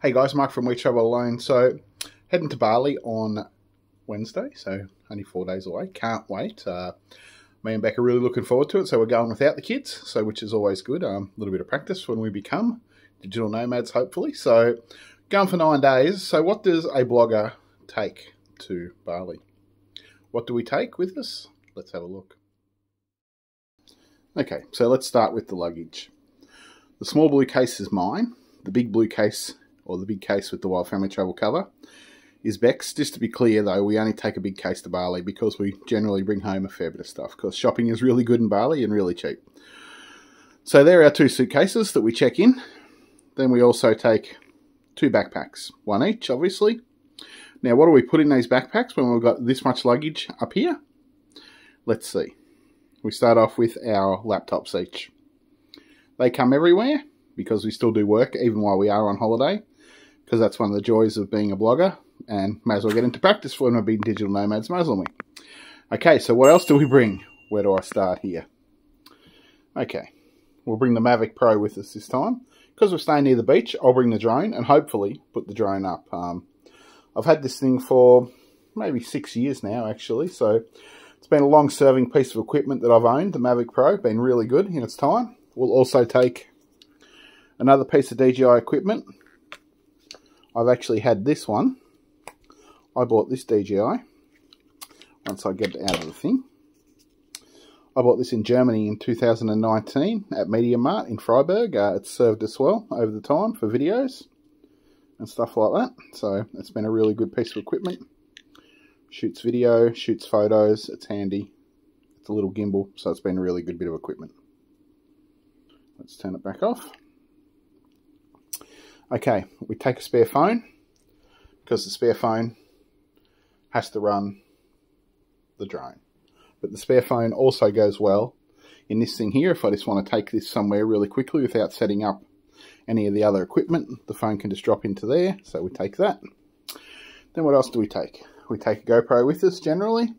Hey guys, Mark from We Travel Alone. So heading to Bali on Wednesday, so only 4 days away. Can't wait. Me and Bec are really looking forward to it. So we're going without the kids, so which is always good. A little bit of practice when we become digital nomads, hopefully. So going for 9 days. So what does a blogger take to Bali? What do we take with us? Let's have a look. Okay, so let's start with the luggage. The small blue case is mine. The big blue case, or the big case with the wild family travel cover, is Bec's. Just to be clear though, we only take a big case to Bali because we generally bring home a fair bit of stuff, because shopping is really good in Bali and really cheap. So there are our 2 suitcases that we check in. Then we also take 2 backpacks, one each obviously. Now what do we put in these backpacks when we've got this much luggage up here? Let's see. We start off with our laptops each. They come everywhere because we still do work even while we are on holiday, because that's one of the joys of being a blogger, and may as well get into practice for when we're being digital nomads, may as well me. Okay, so what else do we bring? Where do I start here? Okay, we'll bring the Mavic Pro with us this time. Because we're staying near the beach, I'll bring the drone and hopefully put the drone up. I've had this thing for maybe 6 years now, actually, so it's been a long-serving piece of equipment that I've owned, the Mavic Pro, been really good in its time. We'll also take another piece of DJI equipment. I've actually had this one. I bought this DJI, once I get it out of the thing. I bought this in Germany in 2019 at Media Mart in Freiburg. It's served us well over the time for videos and stuff like that. So it's been a really good piece of equipment. Shoots video, shoots photos, it's handy. It's a little gimbal, so it's been a really good bit of equipment. Let's turn it back off. Okay, we take a spare phone, because the spare phone has to run the drone. But the spare phone also goes well in this thing here. If I just want to take this somewhere really quickly without setting up any of the other equipment, the phone can just drop into there, so we take that. Then what else do we take? We take a GoPro with us generally.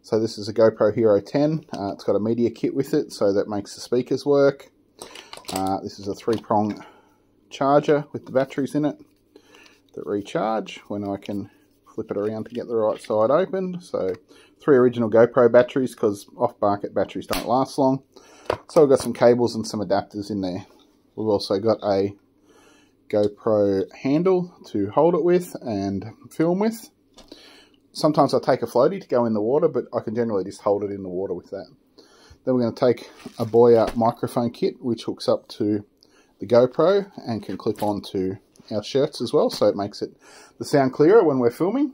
So this is a GoPro Hero 10. It's got a media kit with it, so that makes the speakers work. This is a 3-prong charger with the batteries in it that recharge when I can flip it around to get the right side opened. So 3 original GoPro batteries, because off-market batteries don't last long. So we've got some cables and some adapters in there. We've also got a GoPro handle to hold it with and film with. Sometimes I take a floaty to go in the water, but I can generally just hold it in the water with that. Then we're going to take a Boya microphone kit, which hooks up to the GoPro and can clip onto our shirts as well, so it makes it the sound clearer when we're filming.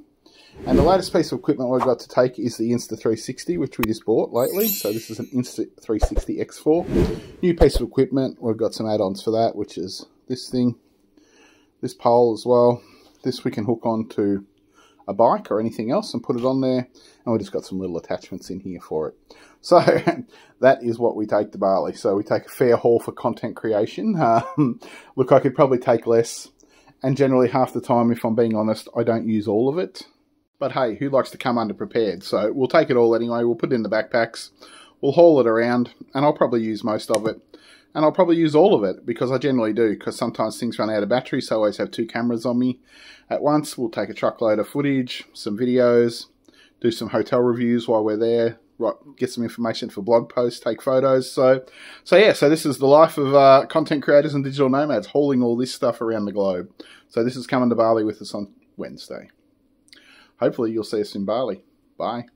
And the latest piece of equipment we've got to take is the Insta360, which we just bought lately. So this is an Insta360 x4. New piece of equipment. We've got some add-ons for that, which is this thing, this pole as well. This we can hook onto a bike or anything else and put it on there, and we just got some little attachments in here for it. So that is what we take to Bali. So we take a fair haul for content creation. Look, I could probably take less, and generally half the time, if I'm being honest, I don't use all of it. But hey, who likes to come underprepared? So we'll take it all anyway, we'll put it in the backpacks, we'll haul it around, and I'll probably use most of it. And I'll probably use all of it, because I generally do, because sometimes things run out of battery, so I always have 2 cameras on me at once. We'll take a truckload of footage, some videos, do some hotel reviews while we're there, right, get some information for blog posts, take photos. So yeah, so this is the life of content creators and digital nomads, hauling all this stuff around the globe. So this is coming to Bali with us on Wednesday. Hopefully you'll see us in Bali. Bye.